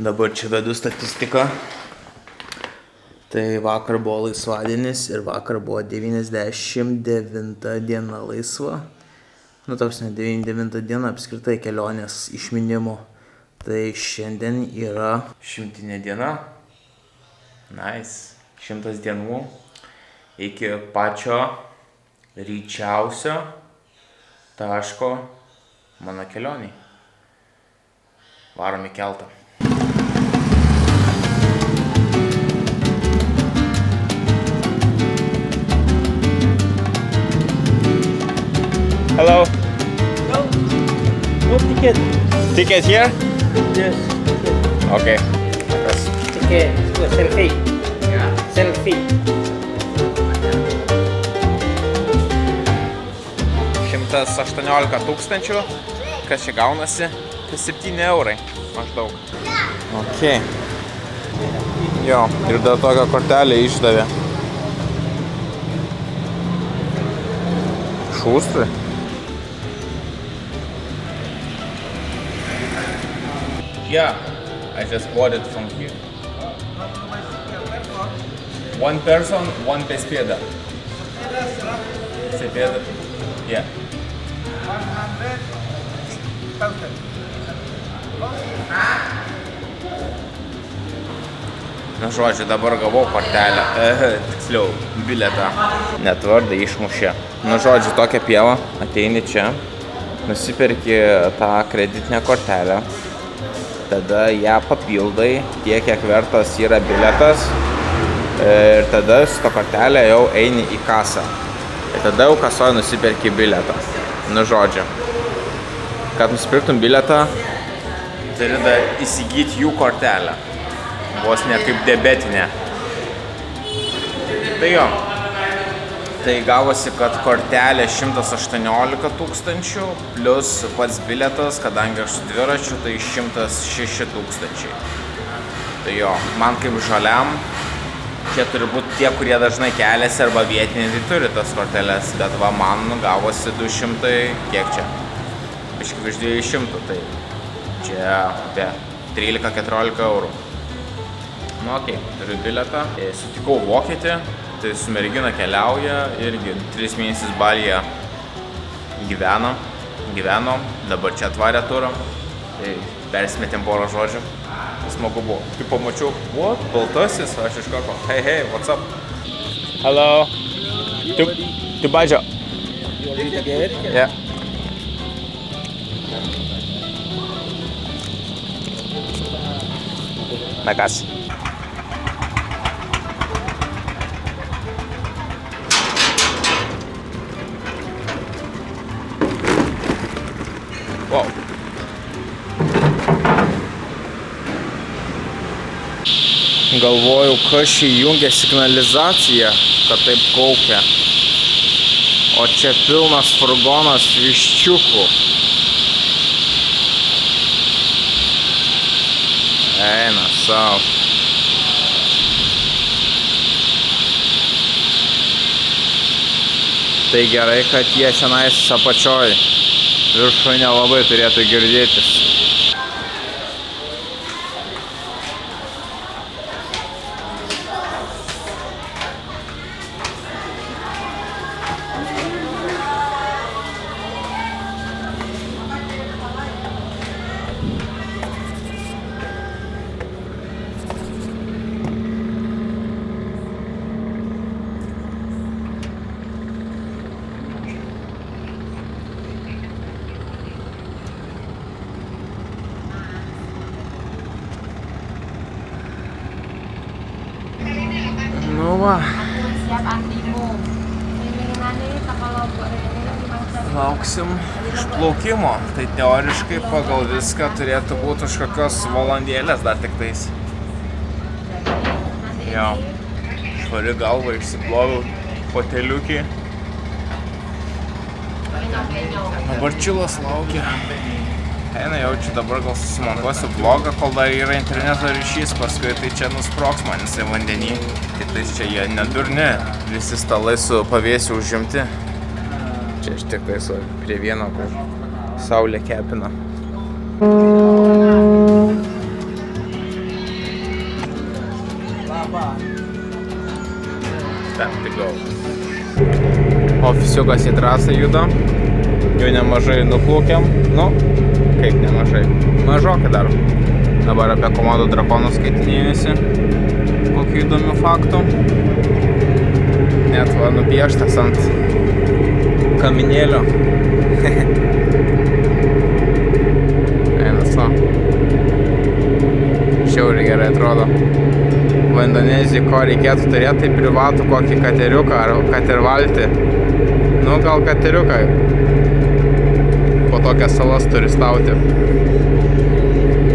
Dabar čia vedu statistiką. Tai vakar buvo laisvadienis ir vakar buvo 99 diena laisva. Nu, taps ne 99 diena apskritai kelionės išminimo. Tai šiandien yra 100 diena. Nice. 100 dienų iki pačio ryčiausio taško mano kelionį. Varom į keltą. Hello. No. No ticket. Ticket here? Yes. Okay. Ticket. Selfie. Yeah. Selfie. 118 000. Kas čia gaunasi? 7 € maždaug. Ok. Jo, ir dar tokią kortelę išdavė. Šūstui. Yeah, I just bought it from here. One person, one bespeda. Bespeda? Yeah. 100,000. Na žodžiu, dabar gavau kortelę. Tiksliau, bilietą. Net vardą išmušė. Na žodžiu, tokia pieva. Ateini čia, nusiperki tą kreditinę kortelę. Tada ją papildai tiek, kiek vertas yra bilietas, ir tada su to kortelė jau eini į kasą. Ir tada jau kasoje nusiperki bilietą. Nu žodžiu, kad nusipirktum bilietą, turi įsigyti jų kortelę. Vos ne kaip debetinė. Tai jo. Tai gavosi, kad kortelė 118 000 plus pats bilietas, kadangi aš su dviračiu, tai 106 000. Tai jo, man kaip žaliam, čia turi būti tie, kurie dažnai keliasi arba vietiniai, tai turi tas korteles, bet va man gavosi 200, kiek čia? Biškai virš 200, tai čia apie 13–14 €. Nu okei, turiu bilietą, sutikau vokietį. Tai su mergina keliauja irgi 3 mėnesius Balyje gyveno, dabar čia atvarė turą, tai persimetėm porą žodžių, smagu buvo. Kai pamačiau, what, baltasis, aš iš karto, hey, hey, what's up? Hello, tu badžio. Yeah. Na kas? Wow. Galvojau, kas įjungia signalizaciją, kad taip kaukia. O čia pilnas furgonas viščiukų. Eina savo. Tai gerai, kad jie šiandien apačioj. Viršui nelabai turėtų girdėtis. Lauksim išplaukimo, tai teoriškai pagal viską turėtų būti už kokios valandėlės dar tik tais. Jo, švari galvą išsiploviau poteliukį. Dabar čilas laukia. Eina, jaučiu, dabar gal susimontuosiu vlogą, kol dar yra interneto ryšys, paskui tai čia nusproks man jisai vandenį. Tai tais čia jie nedurni, visi stalai su pavėsiu užimti. Čia aš tik tai prie vieno, kur saulė kepina. time to go. Ofisiukas į trasą judo. Jau nemažai nuplaukiam. Nu, kaip nemažai. Mažokai dar. Dabar apie Komodo drakonus skaitinėjasi. Kokių įdomių faktų. Net va nupieštas ant kaminėlio. Einas va. Šiauriai gerai atrodo. Va Indonezijai ko reikėtų turėti, tai privatų kokį kateriuką ar katervaltį. Nu, gal kateriuką. Po tokias salas turistauti.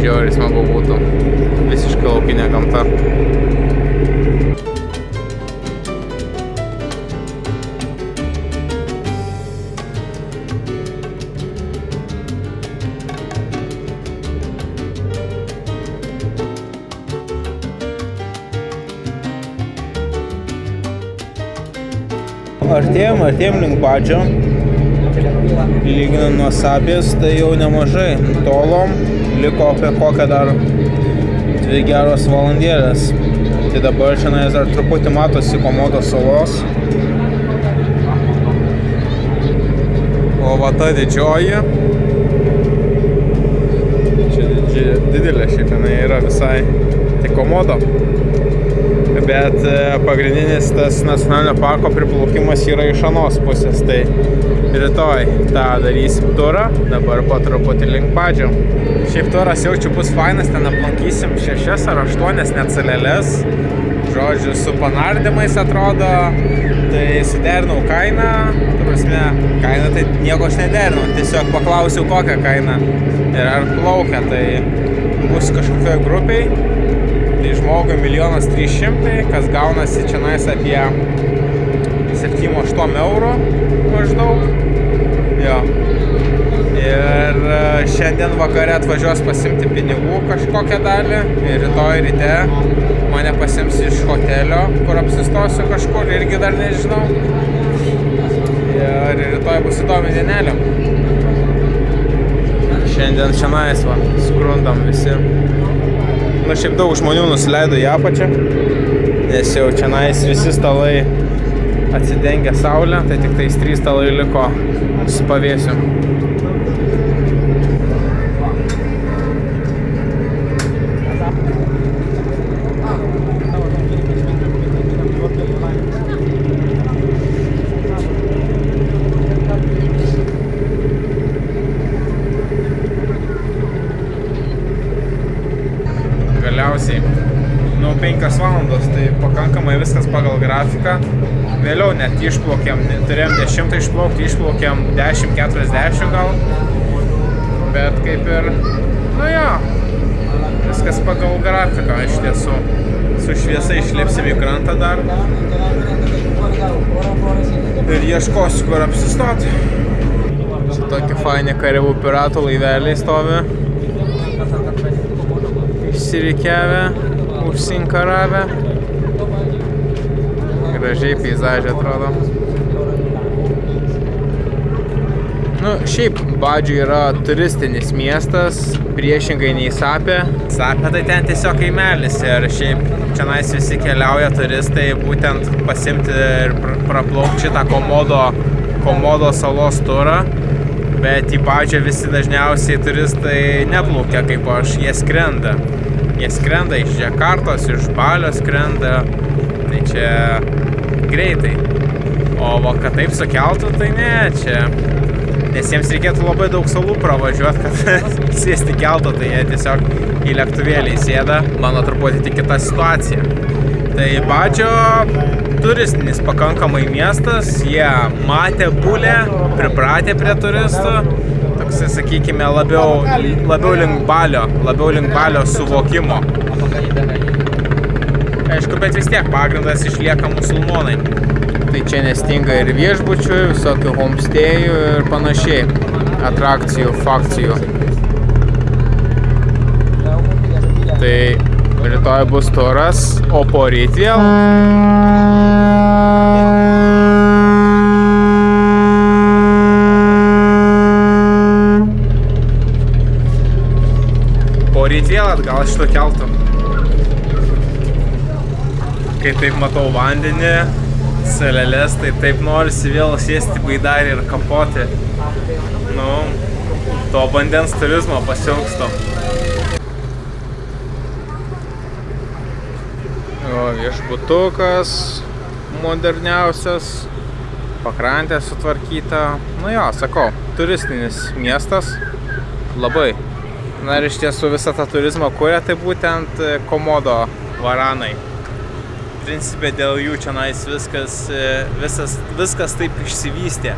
Žiauriai smagu būtų. Visiškai laukinė gamta. Artėjom link Badžio. Lyginant nuo Sabės, tai jau nemažai. Tolom liko apie kokią dar 2 geros valandėlės. Tai dabar šiandien dar truputį matosi Komodo salos. O va ta didžioji. Čia didelė šiaip jinai yra visai. Tai Komodo. Bet pagrindinis tas nacionalinio parko priplaukimas yra iš anos pusės, tai rytoj tą darysim turą, dabar po truputį link Badžio. Šiaip turas jaučiu bus fainas, ten aplankysim 6 ar 8 net salelės, žodžiu, su panardymais atrodo, tai suderinau kainą, kainą tai nieko aš nederinau, tiesiog paklausiau kokią kainą ir ar plaukia, tai bus kažkokioj grupiai. Tai žmogui 1 300 000, kas gaunasi čia nais apie 7–8 eurų maždaug. Jo. Ir šiandien vakare atvažiuos pasimti pinigų kažkokią dalį. Ir rytoj ryte mane pasims iš hotelio, kur apsistosiu kažkur, irgi dar nežinau. Ir rytoj bus įdomi dienelė. Šiandien čia nais va, skrundam visi. Nu, šiaip daug žmonių nusileido į apačią, nes jau čia nais visi stalai atsidengia saulę, tai tik tais 3 stalai liko su pavėsiu. Nu, 5 valandos, tai pakankamai viskas pagal grafiką. Vėliau net išplaukėm, turėjom 10 išplaukti, išplaukėm 10:40 gal. Bet kaip ir, nu jo, viskas pagal grafiką iš tiesų. Su šviesa išlipsim į krantą dar. Ir ieškosiu, kur apsistoti. Čia tokie faini karibų piratų laiveliai stovi. Išsirikiavę, užsinkaravę. Gražiai peizažiai atrodo. Nu, šiaip Badžio yra turistinis miestas, priešingai nei Sapė. Sapė tai ten tiesiog kaimelis ir šiaip čianais visi keliauja turistai būtent pasimti ir praplaukti šitą Komodo salos turą. Bet į Badžio visi dažniausiai turistai neplaukia kaip aš, jie skrenda. Jie skrenda iš Džakartos, iš Balio skrenda, tai čia greitai. O kad taip sukeltų, tai ne, čia. Nes jiems reikėtų labai daug salų pravažiuoti, kad sėsti kelto, tai jie tiesiog į lėktuvėlį įsėda. Mano truputį tik kita situacija. Tai Badžio turistinis pakankamai miestas, jie matė bulę, pripratė prie turistų. Sakykime, labiau link balio suvokimo. Aišku, bet vis tiek pagrindas išlieka musulmonai. Tai čia nestinga ir viešbučių, visokių homestay'ų ir panašiai. Atrakcijų, fakcijų. Tai rytoj bus turas, o poryt vėl. Ryt vėl atgal šito keltu. Kai taip matau vandenį, salelės, tai taip norisi vėl sėsti baidarį ir kapoti. Nu, to vandens turizmo pasiilgstu. Viešbutukas moderniausias, pakrantė sutvarkyta. Nu jo, sakau, turistinis miestas labai. Na ir iš tiesų visą tą turizmą kuria tai būtent Komodo varanai. Principė dėl jų čionais viskas taip išsivystė.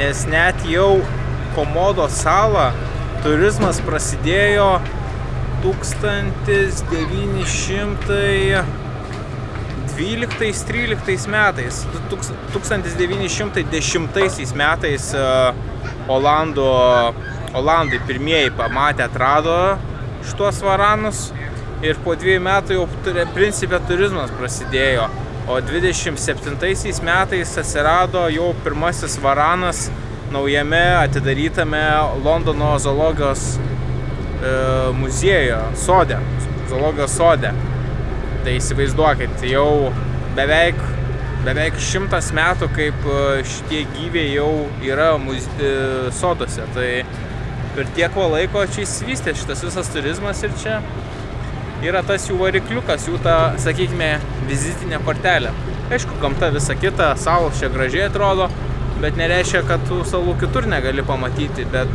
Nes net jau Komodo salą turizmas prasidėjo 1912-13 metais. 1910 metais Olandai pirmieji pamatė, atrado šituos varanus. Ir po 2 metų jau principė turizmas prasidėjo, o 27 metais atsirado jau pirmasis varanas naujame atidarytame Londono zoologijos sode. Tai įsivaizduokit, jau beveik 100 metų, kaip šitie gyviai jau yra sodose. Tai per tiek laiko čia įsivystė šitas visas turizmas ir čia yra tas jų varikliukas, jų ta, sakykime, vizitinė kortelė. Aišku, gamta visa kita, salos čia gražiai atrodo, bet nereiškia, kad tų salų kitur negali pamatyti, bet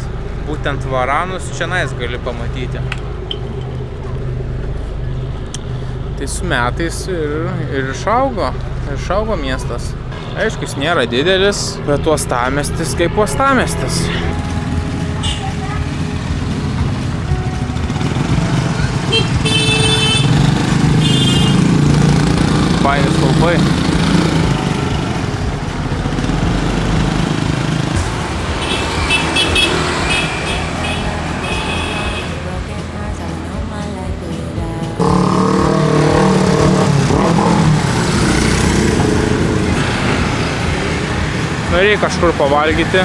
būtent varanus čianais gali pamatyti. Tai su metais ir išaugo miestas. Aišku, jis nėra didelis, bet uostamiestis kaip uostamiestis. Fainis laupai. Nu, reikia kažkur pavalgyti.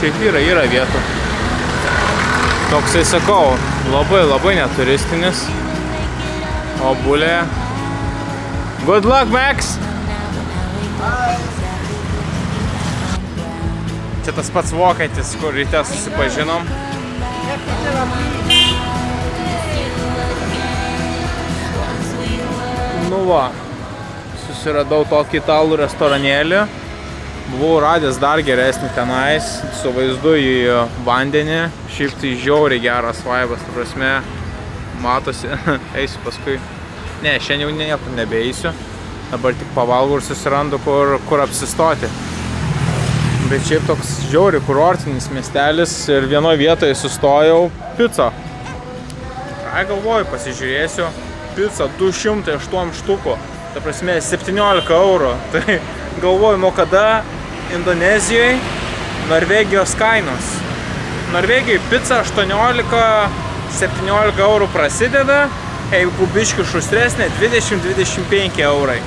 Šiaip yra vietų. Toksai, sakau, labai neturistinis. O bulė. Good luck, Max! Čia tas pats vokietis, kur ryte susipažinom. Nu va, susiradau tokį italų restoranėlį. Buvau radęs dar geresnį tenais, su vaizdu į vandenį. Šiaip tai žiauriai geras vaibas, ta prasme, matosi. Eisiu paskui. Ne, šiandien niekur nebeisiu. Dabar tik pavalgau ir susirandu, kur apsistoti. Bet šiaip toks žiauriai kurortinis miestelis ir vienoje vietoje sustojau picą. Ką galvoju, pasižiūrėsiu. Pica 208 štukų. Ta prasme, 17 eurų. Tai galvoju, nuo kada Indonezijoje Norvegijos kainos. Norvegijoje pica 18–17 eurų prasideda, jeigu biškių šustresnė, 20–25 eurai.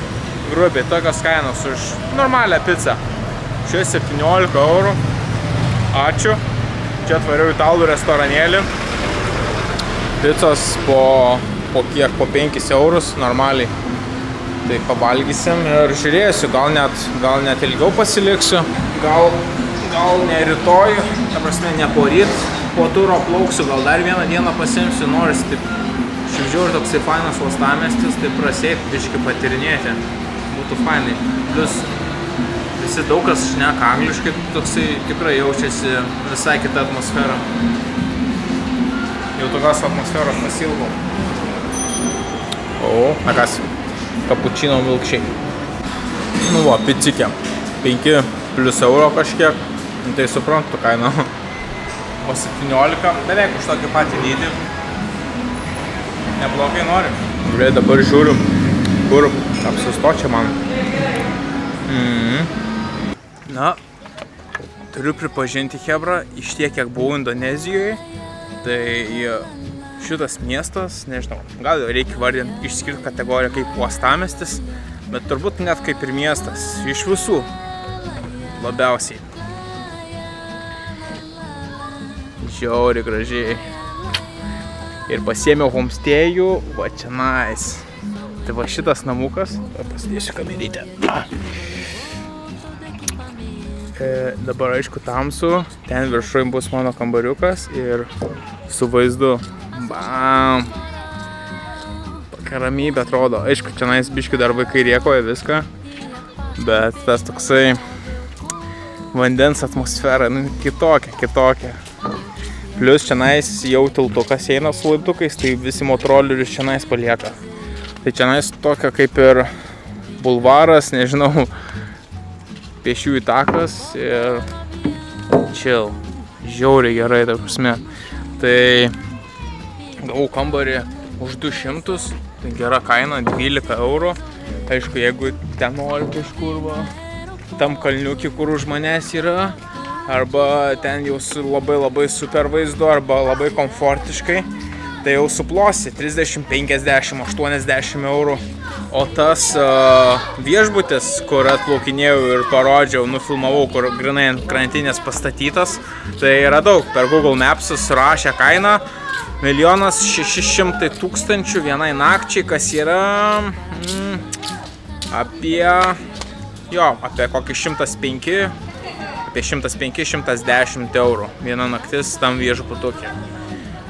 Grubiai tokios kainos už normalią pizzą. Čia 17 eurų. Ačiū. Čia atvariau italų restoranėlį. Pizzos po 5 eurus normaliai. Tai pavalgysim ir žiūrėsiu, gal net ilgiau pasiliksiu. Gal ne rytoj, ta prasme ne poryt. Po turo plauksiu, gal dar vieną dieną pasiimsiu, nors taip šimžiau ir toksai fainas uostamiestis, tai prasėti, biškai patirinėti, būtų fainai. Plius visi daug kas šneka angliškai, toksai tikrai jaučiasi visai kita atmosfera. Jau tokios atmosferos pasilgau. O, na kas, kapučino milkščiai. Nu va, picikė, 5 € kažkiek, tai suprantu kainą. O 17, beveik už tokį patį dydį. Neblogai noriu. Gerai, dabar žiūriu, kur apsistočia man. Na, turiu pripažinti, chebra, iš tiek, kiek buvau Indonezijoje, tai šitas miestas, nežinau, gal reikia vardinti išskirti kategoriją kaip uostamiestis, bet turbūt net kaip ir miestas, iš visų labiausiai. Žiauri gražiai. Ir pasiėmiau homestėjų, va čia nice. Tai va šitas namukas, pasidėsiu kamerytę. Dabar aišku tamsu, ten viršuim bus mano kambariukas ir su vaizdu. Bam! Ramybė atrodo. Aišku, čia nais biškių dar vaikai rėkoja viską, bet tas toksai vandens atmosfera, nu, kitokia. Plius čia nais jau tiltukas eina su laiptukais, tai visi motorolerius čia nais palieka. Tai čia nais tokia kaip ir bulvaras, nežinau, pėsčiųjų takas ir chill. Žiauriai gerai, ta prasme. Tai gavau kambarį už 200, tai gera kaina, 12 eurų. Aišku, jeigu ten nori kažkur, va, tam kalniukį, kur už manęs yra, arba ten jau su labai super vaizdu, arba labai komfortiškai, tai jau suplosi 30, 50, 80 eurų. O tas viešbutis, kur atplaukinėjau ir parodžiau, nufilmavau, kur grinai ant krantinės pastatytas, tai yra daug. Per Google Maps'us rašė kainą 1 600 000 vienai nakčiai, kas yra apie kokį 105, apie 110 eurų viena naktis tam viešbutukė.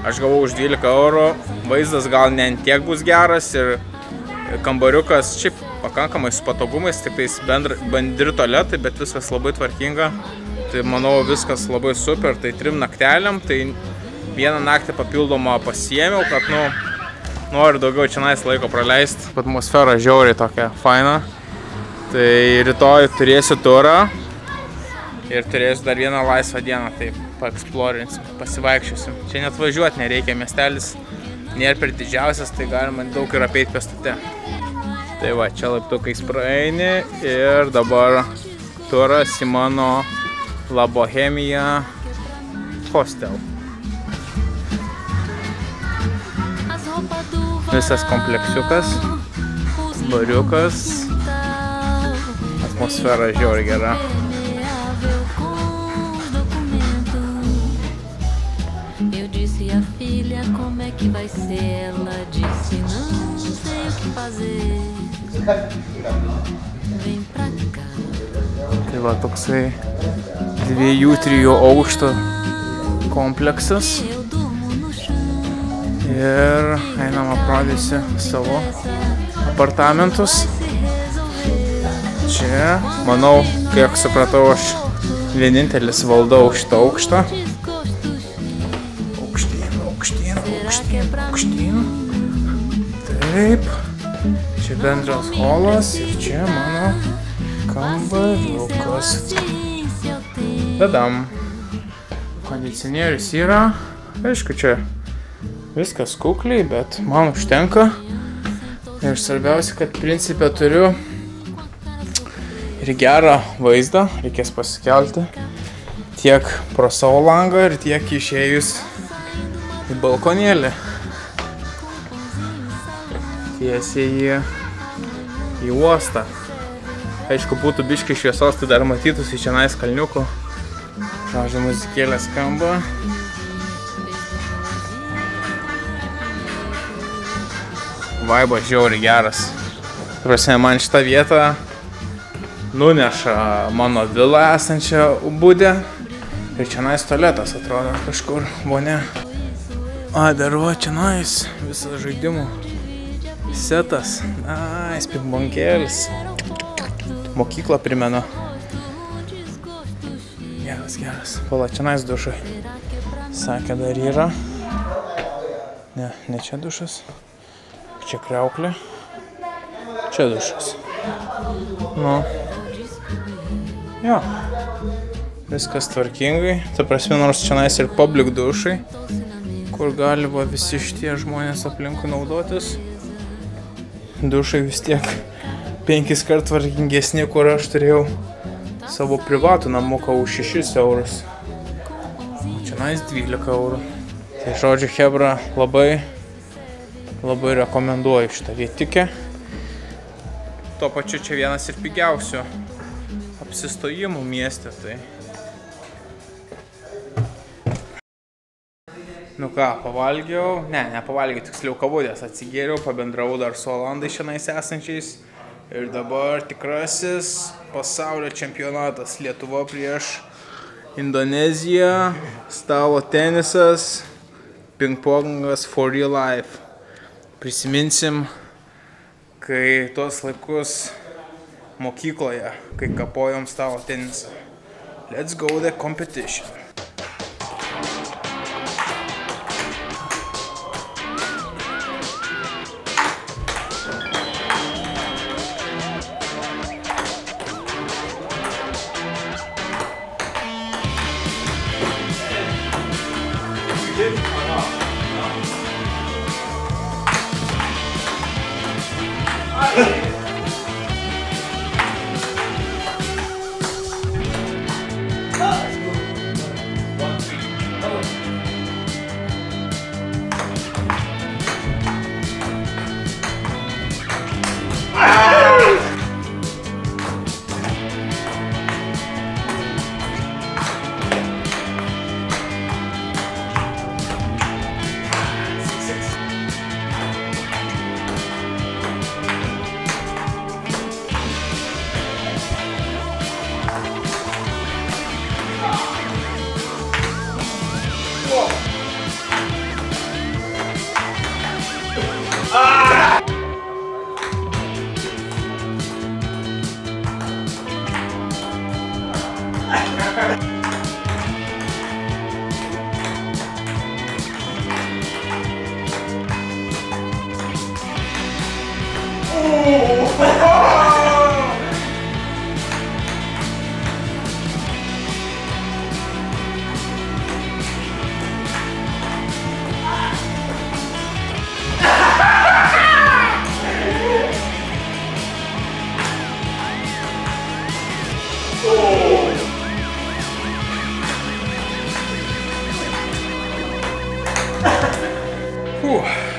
Aš gavau už 12 eurų, vaizdas gal ne ant tiek bus geras ir kambariukas šiaip pakankamai su patogumais, tik tais bendri tualetai, bet viskas labai tvarkinga. Tai manau viskas labai super, tai 3 nakteliam, tai vieną naktį papildomą pasiėmiau, kad, nu, noriu daugiau čia nais laiko praleisti. Atmosfera žiauriai tokia faina. Tai rytoj turėsiu turą ir turėsiu dar vieną laisvą dieną, tai paeksplorinsim, pasivaikščiosim. Čia net važiuoti nereikia, miestelis nėra per didžiausias, tai galima daug ir apeiti pėstute. Tai va, čia laiptukais praeini ir dabar turas į mano La Bohemia Hostel. Visas kompleksiukas, bariukas, atmosfera žiauriai gera. Tai va toksai 2-3 aukšto kompleksas. Ir einam aprodysiu savo apartamentus. Čia, manau, kiek supratau, aš vienintelis valdau šitą aukštą. Aukštyn. Taip. Čia bendras holas ir čia mano kambariukas. Tadam. Kondicionierius yra. Aišku, čia viskas kukliai, bet man užtenka. Ir svarbiausia, kad principė turiu ir gerą vaizdą. Reikės pasikelti tiek pro savo langą ir tiek išėjus į balkonėlį. Tiesiai į uostą. Aišku, būtų biški šviesos, tai dar matytųsi čia nais kalniukų. Žodžiu, muzikėlė skamba. Vaibas žiauriai geras. Prasme, man šitą vietą nuneša mano vilą esančią Ubudė. Ir čia nais tualetas atrodo kažkur, vonia. A, dar va, čia nais visas žaidimų setas. Nais, pingpongėlis. Mokyklą primena. Geras. Pala, čia nais dušai. Sakė, dar yra. Ne čia dušas. Čia kriauklė, čia dušas. Nu, jo, viskas tvarkingai. Ta prasme, nors čia nais ir public dušai, kur gali va visi šitie žmonės aplinkui naudotis. Dušai vis tiek 5 kart tvarkingesni, kur aš turėjau savo privatų namuką už 6 eurus. Čia nais 12 eurų. Tai žodžiu, chebra, labai rekomenduoju šitą vietikę. Tuo pačiu čia vienas ir pigiausių apsistojimų mieste. Tai Nu ką, pavalgiau, nepavalgiau, tiksliau kavutės atsigėriau, pabendravau dar su Olandai šiandien esančiais. Ir dabar tikrasis pasaulio čempionatas, Lietuva prieš Indoneziją, stalo tenisas, pingpongas for real life. Prisiminsim, kai tuos laikus mokykloje, kai kapojom stalo tenisą. Let's go the competition.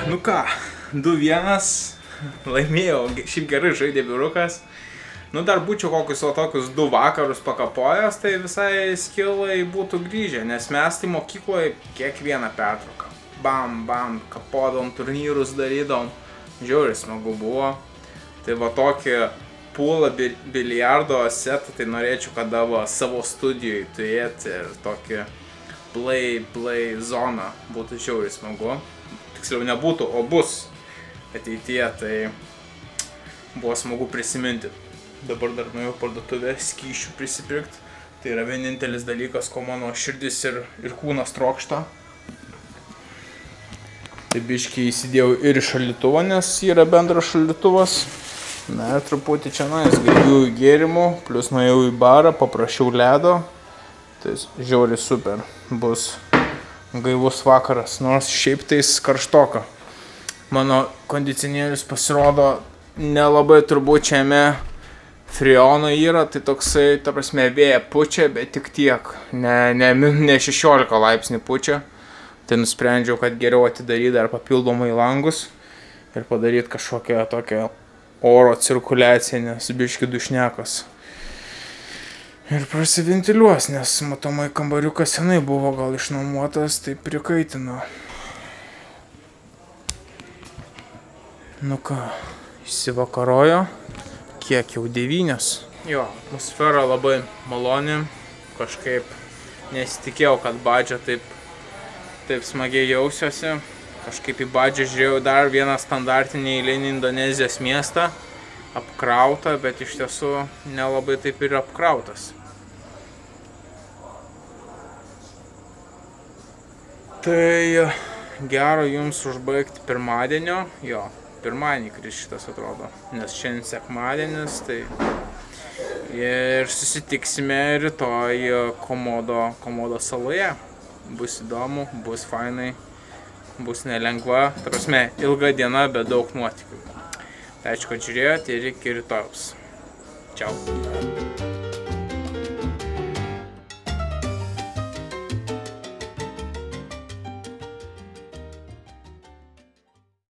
Nu ką, 2-1, laimėjau, šiaip gerai žaidė biurukas. Nu dar būčiau kokius o tokius 2 vakarus pakapojęs, tai visai skilai būtų grįžę, nes mes tai mokykloje kiekvieną pertrauką. Bam, bam, kapodom, turnyrus darydom, žiauriai smagu buvo. Tai va tokį pūlą biliardo setą, tai norėčiau kada va savo studijoj turėti ir tokį play zoną, būtų žiauriai smagu. Tiksliau nebūtų, o bus ateityje, tai buvo smagu prisiminti. Dabar dar nuėjau parduotuvę skyšių prisipirkti. Tai yra vienintelis dalykas, ko mano širdis ir kūnas trokšta. Tai biškiai įsidėjau ir į šaldytuvą, nes yra bendras šaldytuvas. Na ir truputį čia gaiviųjų gėrimų, plus nuėjau į barą, paprašiau ledo. Tai žiauriai super bus. Gaivus vakaras, nors šiaip tais karštoka. Mano kondicionierius pasirodo nelabai turbūt šiame friono yra, tai toksai, ta prasme, vėja pučia, bet tik tiek. Ne 16 laipsnių pučia. Tai nusprendžiau, kad geriau atidaryti dar papildomai langus ir padaryti kažkokią tokią oro cirkuliaciją, nes biški dušnekas. Ir prasiventiliuos, nes matomai kambariukas senai buvo gal išnuomotas, tai prikaitino. Nu ką, įsivakarojo, kiek jau 9. Jo, atmosfera labai maloni, kažkaip nesitikėjau, kad badžia taip smagiai jausiuosi. Kažkaip į badžią žiūrėjau dar vieną standartinį eilinį Indonezijos miestą. Apkrauta, bet iš tiesų nelabai taip ir apkrautas. Tai gero jums užbaigti pirmadienio. Jo, pirmadienį kris šitas atrodo, nes šiandien sekmadienis, tai... Ir susitiksime rytoj Komodo saloje. Bus įdomu, bus fainai, bus nelengva. Ta prasme, ilga diena, bet daug nuotykių. Ačiū, kad žiūrėjote ir iki rytojaus. Čiau.